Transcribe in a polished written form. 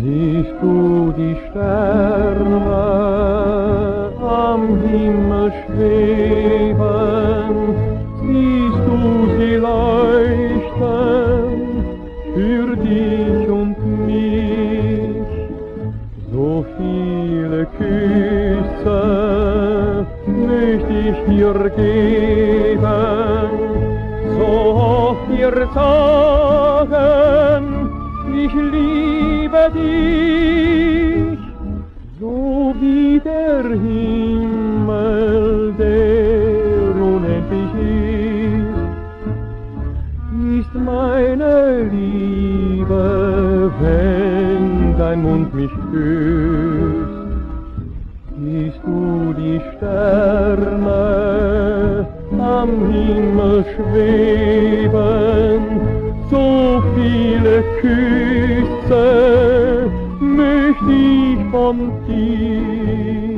Siehst du die Sterne am Himmel schweben? Siehst du sie leuchten für dich und mich? So viele Küsse möchte ich dir geben, so oft dir sagen, ich liebe dich, so wie der Himmel, der unendlich ist, ist meine Liebe, wenn dein Mund mich küsst. Siehst du die Sterne am Himmel schweben, so viele Küsse möchte ich von dir.